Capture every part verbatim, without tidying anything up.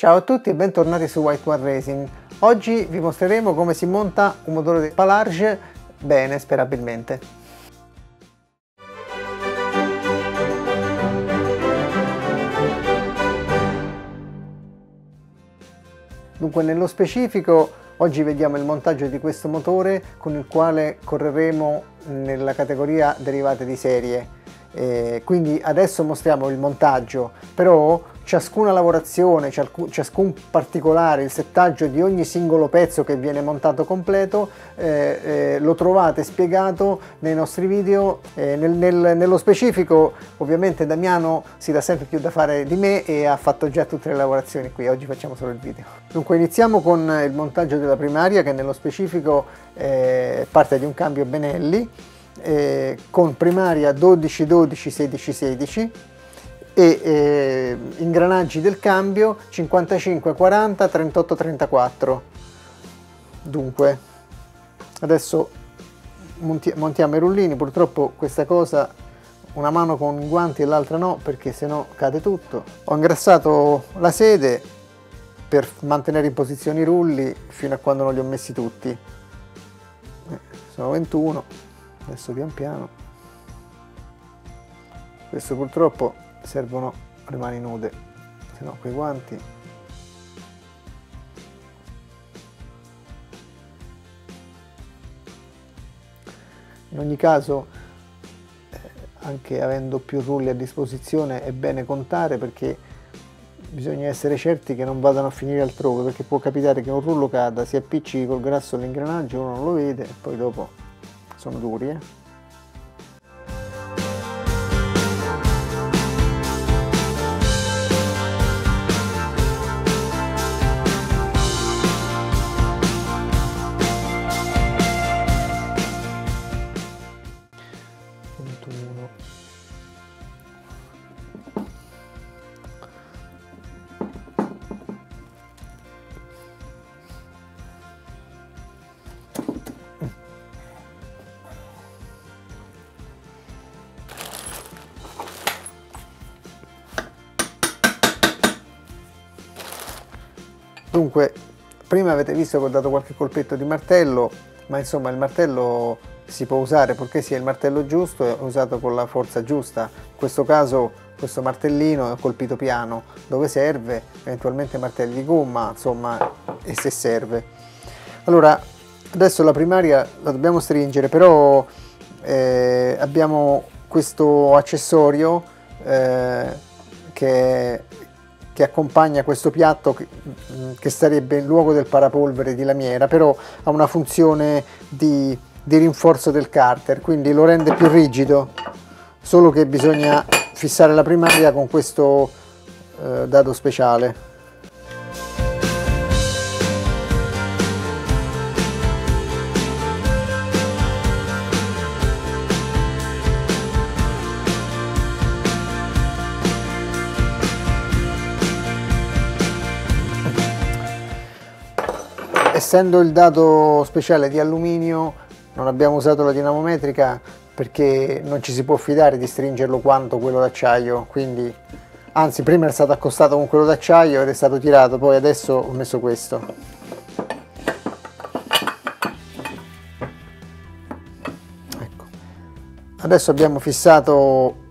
Ciao a tutti e bentornati su White One Racing. Oggi vi mostreremo come si monta un motore di Piaggio bene, sperabilmente. Dunque, nello specifico, oggi vediamo il montaggio di questo motore con il quale correremo nella categoria derivate di serie. Eh, quindi adesso mostriamo il montaggio, però ciascuna lavorazione, ciascun particolare, il settaggio di ogni singolo pezzo che viene montato completo eh, eh, lo trovate spiegato nei nostri video. eh, nel, nel, nello specifico, ovviamente Damiano si dà sempre più da fare di me e ha fatto già tutte le lavorazioni qui, oggi facciamo solo il video. Dunque iniziamo con il montaggio della primaria, che nello specifico eh, parte di un cambio Benelli Eh, con primaria dodici dodici sedici sedici e eh, ingranaggi del cambio cinquantacinque quaranta trentotto trentaquattro. Dunque adesso monti montiamo i rullini. Purtroppo questa cosa, una mano con guanti e l'altra no, perché sennò cade tutto. Ho ingrassato la sede per mantenere in posizione i rulli fino a quando non li ho messi tutti. eh, sono ventuno. Adesso pian piano, questo purtroppo servono le mani nude, se no quei guanti. In ogni caso, eh, anche avendo più rulli a disposizione è bene contare, perché bisogna essere certi che non vadano a finire altrove, perché può capitare che un rullo cada, si appiccichi col grasso all'ingranaggio, uno non lo vede e poi dopo sono duri. eh? ventuno. Dunque, prima avete visto che ho dato qualche colpetto di martello, ma insomma il martello si può usare purché sia il martello giusto e usato con la forza giusta. In questo caso questo martellino è colpito piano, dove serve, eventualmente martelli di gomma, insomma, e se serve. Allora, adesso la primaria la dobbiamo stringere, però eh, abbiamo questo accessorio eh, che... che accompagna questo piatto, che, che sarebbe in luogo del parapolvere di lamiera, però ha una funzione di, di rinforzo del carter, quindi lo rende più rigido, solo che bisogna fissare la primaria con questo eh, dado speciale. Essendo il dado speciale di alluminio, non abbiamo usato la dinamometrica perché non ci si può fidare di stringerlo quanto quello d'acciaio, quindi, anzi, prima era stato accostato con quello d'acciaio ed è stato tirato, poi adesso ho messo questo. Ecco. Adesso abbiamo fissato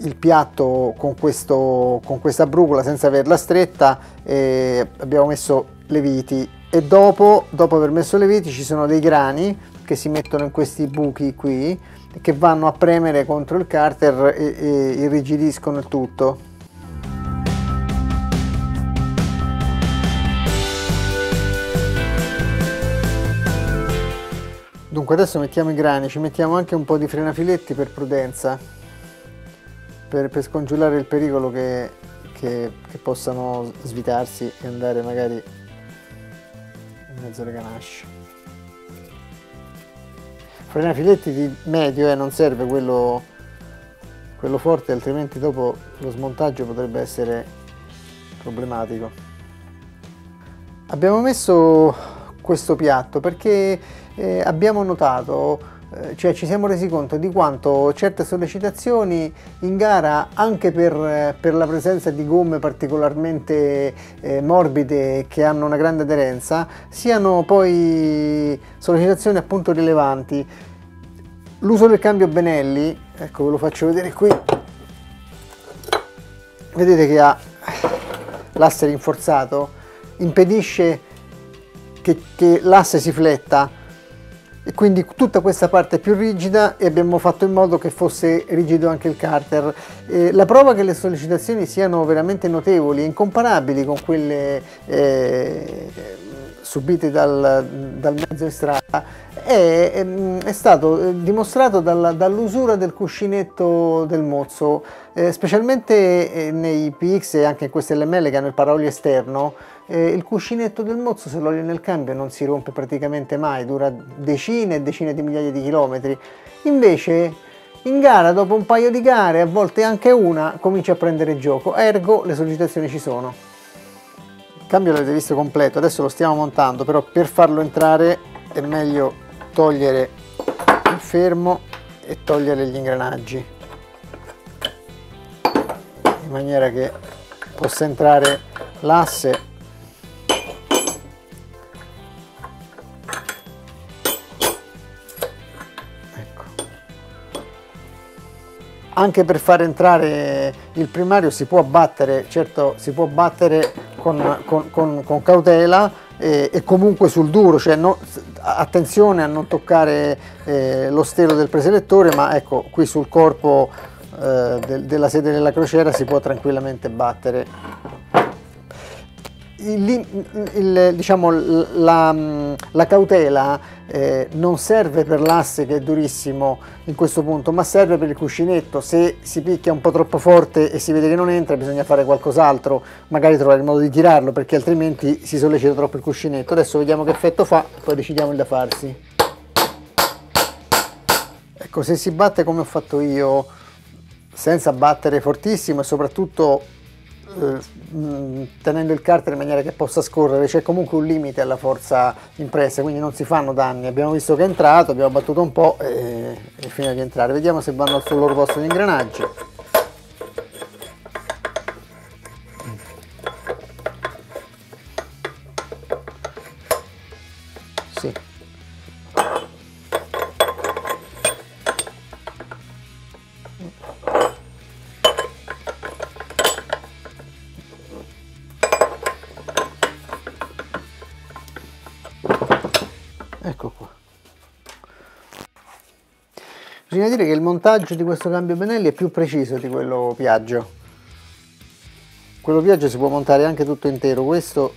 il piatto con, questo, con questa brucola senza averla stretta, e abbiamo messo le viti, e dopo, dopo aver messo le viti ci sono dei grani che si mettono in questi buchi qui, che vanno a premere contro il carter e, e irrigidiscono il tutto. Dunque adesso mettiamo i grani, ci mettiamo anche un po' di frenafiletti per prudenza, per, per scongiurare il pericolo che, che, che possano svitarsi e andare magari mezzo alle ganasce. Frenafiletti di medio, eh, non serve quello, quello forte, altrimenti dopo lo smontaggio potrebbe essere problematico. Abbiamo messo questo piatto perché eh, abbiamo notato cioè ci siamo resi conto di quanto certe sollecitazioni in gara, anche per, per la presenza di gomme particolarmente eh, morbide che hanno una grande aderenza, siano poi sollecitazioni appunto rilevanti. L'uso del cambio Benelli, ecco ve lo faccio vedere qui, vedete che ha l'asse rinforzato, impedisce che, che l'asse si fletta, e quindi tutta questa parte è più rigida e abbiamo fatto in modo che fosse rigido anche il carter. Eh, la prova che le sollecitazioni siano veramente notevoli e incomparabili con quelle eh, subite dal, dal mezzo in strada è, è, è stato dimostrato dall'usura del cuscinetto del mozzo, eh, specialmente nei P X e anche in queste L M L che hanno il paraolio esterno. Eh, il cuscinetto del mozzo, se l'olio nel cambio, non si rompe praticamente mai, dura decine e decine di migliaia di chilometri. Invece in gara, dopo un paio di gare, a volte anche una, comincia a prendere gioco, ergo le sollecitazioni ci sono. Il cambio l'avete visto completo, adesso lo stiamo montando, però per farlo entrare è meglio togliere il fermo e togliere gli ingranaggi, in maniera che possa entrare l'asse . Anche per far entrare il primario si può battere, certo si può battere con, con, con, con cautela e, e comunque sul duro, cioè no, attenzione a non toccare eh, lo stelo del preselettore, ma ecco qui sul corpo eh, de, della sede della crociera si può tranquillamente battere. Il, il, diciamo, la, la cautela eh, non serve per l'asse che è durissimo in questo punto, ma serve per il cuscinetto. Se si picchia un po' troppo forte e si vede che non entra, bisogna fare qualcos'altro, magari trovare il modo di tirarlo, perché altrimenti si sollecita troppo il cuscinetto. Adesso vediamo che effetto fa, poi decidiamo il da farsi. Ecco, se si batte come ho fatto io, senza battere fortissimo e soprattutto tenendo il carter in maniera che possa scorrere, c'è comunque un limite alla forza impressa, quindi non si fanno danni. Abbiamo visto che è entrato, abbiamo battuto un po' e, e fino a rientrare. Vediamo se vanno sul loro posto gli ingranaggi. Sì. Ecco qua. Bisogna dire che il montaggio di questo cambio Benelli è più preciso di quello Piaggio. Quello Piaggio si può montare anche tutto intero, questo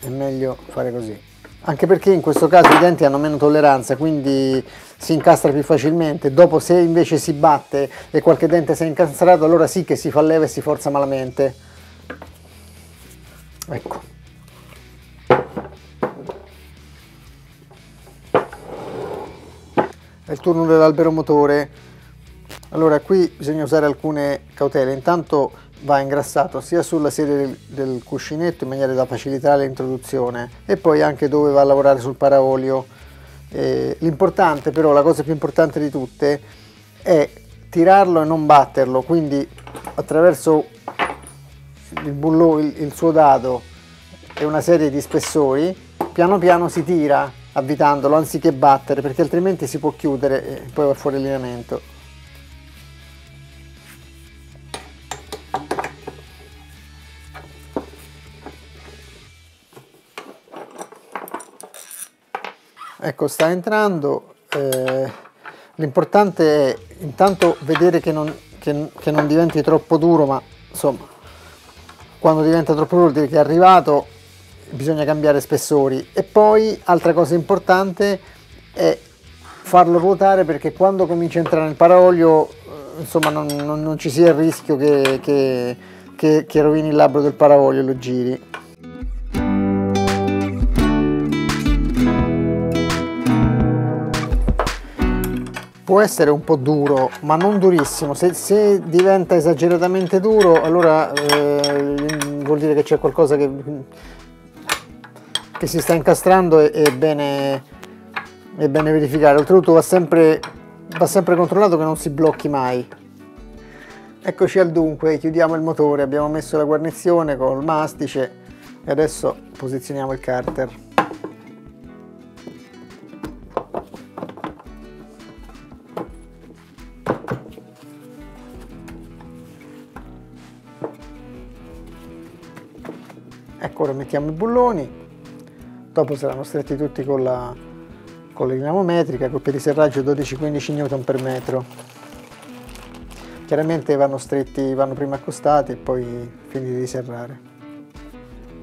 è meglio fare così. Anche perché in questo caso i denti hanno meno tolleranza, quindi si incastra più facilmente. Dopo, se invece si batte e qualche dente si è incastrato, allora sì che si fa leva e si forza malamente. Ecco. È il turno dell'albero motore. Allora qui bisogna usare alcune cautele. Intanto va ingrassato sia sulla sede del, del cuscinetto in maniera da facilitare l'introduzione, e poi anche dove va a lavorare sul paraolio. Eh, l'importante però, la cosa più importante di tutte, è tirarlo e non batterlo, quindi attraverso il bullone, il, il suo dado e una serie di spessori, piano piano si tira avvitandolo anziché battere, perché altrimenti si può chiudere e poi va fuori allineamento. Ecco, sta entrando. Eh, l'importante è intanto vedere che non, che, che non diventi troppo duro, ma insomma, quando diventa troppo duro vuol dire che è arrivato, bisogna cambiare spessori. E poi altra cosa importante è farlo ruotare, perché quando comincia a entrare nel paraolio, insomma, non, non, non ci sia il rischio che, che, che, che rovini il labbro del paraolio e lo giri. Può essere un po' duro, ma non durissimo. Se, se diventa esageratamente duro, allora eh, vuol dire che c'è qualcosa che che si sta incastrando, e è bene è bene verificare, oltretutto va sempre, va sempre controllato che non si blocchi mai. Eccoci al dunque, chiudiamo il motore, abbiamo messo la guarnizione col mastice e adesso posizioniamo il carter. Ecco, ora mettiamo i bulloni, dopo saranno stretti tutti con la, con la dinamometrica, col piediserraggio dodici quindici newton per metro. Chiaramente vanno stretti, vanno prima accostati e poi finiti di serrare.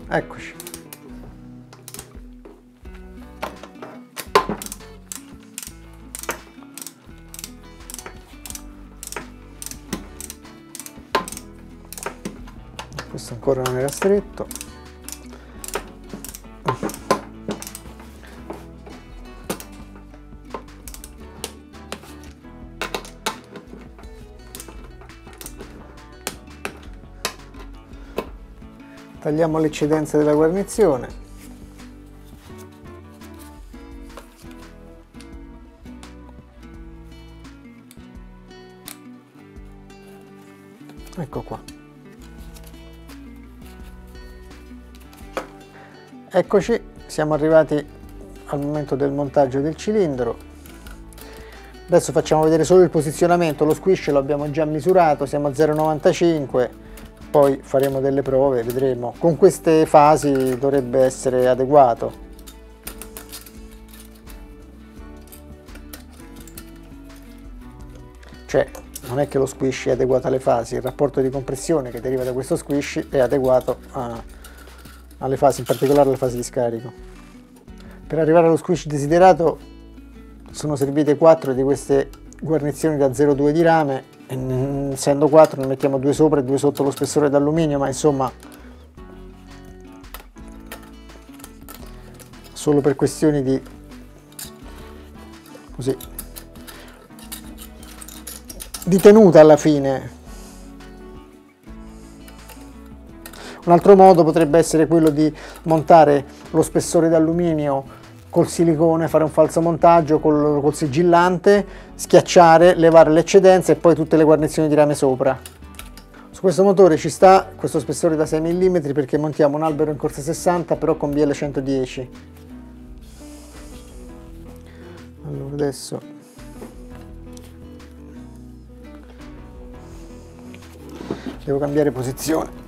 Eccoci. Questo ancora non era stretto. Tagliamo l'eccedenza della guarnizione. Ecco qua. Eccoci, siamo arrivati al momento del montaggio del cilindro. Adesso facciamo vedere solo il posizionamento, lo squish lo abbiamo già misurato, siamo a zero virgola novantacinque. Poi faremo delle prove, vedremo. Con queste fasi dovrebbe essere adeguato. Cioè, non è che lo squish è adeguato alle fasi, il rapporto di compressione che deriva da questo squish è adeguato a, alle fasi, in particolare alla fase di scarico. Per arrivare allo squish desiderato sono servite quattro di queste guarnizioni da zero virgola due di rame. Essendo quattro ne mettiamo due sopra e due sotto lo spessore d'alluminio, ma insomma solo per questioni di così di tenuta alla fine. Un altro modo potrebbe essere quello di montare lo spessore d'alluminio col silicone, fare un falso montaggio col, col sigillante, schiacciare, levare l'eccedenza e poi tutte le guarnizioni di rame sopra. Su questo motore ci sta questo spessore da sei millimetri perché montiamo un albero in corsa sessanta però con B L centodieci. Allora adesso devo cambiare posizione.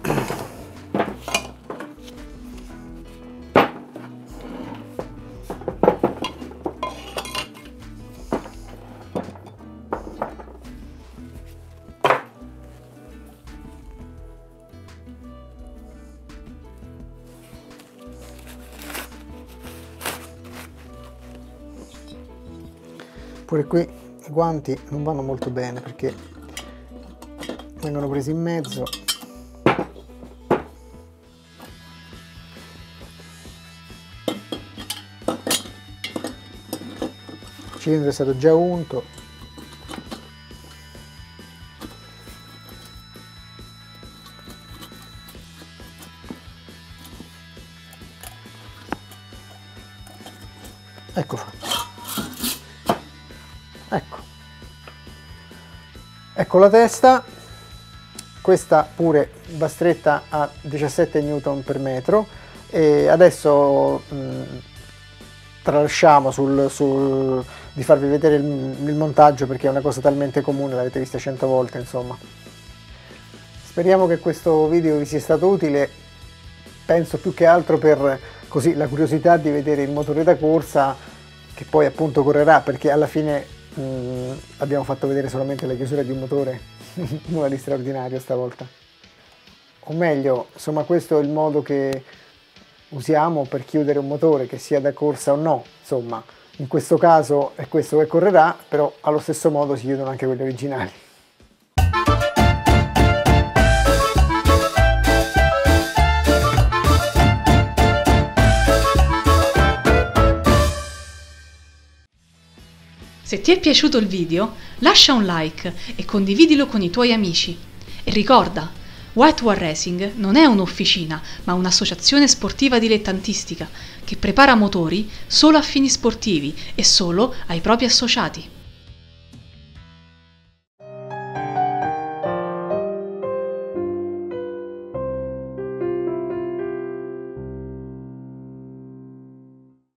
Pure qui i guanti non vanno molto bene perché vengono presi in mezzo. Il cilindro è stato già unto. Ecco fatto. Ecco, ecco la testa, questa pure va stretta a diciassette newton per metro e adesso mh, tralasciamo sul, sul, di farvi vedere il, il montaggio perché è una cosa talmente comune, l'avete vista cento volte insomma. Speriamo che questo video vi sia stato utile, penso più che altro per così la curiosità di vedere il motore da corsa che poi appunto correrà, perché alla fine Mm, abbiamo fatto vedere solamente la chiusura di un motore, nulla di straordinario stavolta, o meglio insomma questo è il modo che usiamo per chiudere un motore, che sia da corsa o no, insomma in questo caso è questo che correrà, però allo stesso modo si chiudono anche quelli originali. Se ti è piaciuto il video, lascia un like e condividilo con i tuoi amici. E ricorda, White One Racing non è un'officina, ma un'associazione sportiva dilettantistica che prepara motori solo a fini sportivi e solo ai propri associati.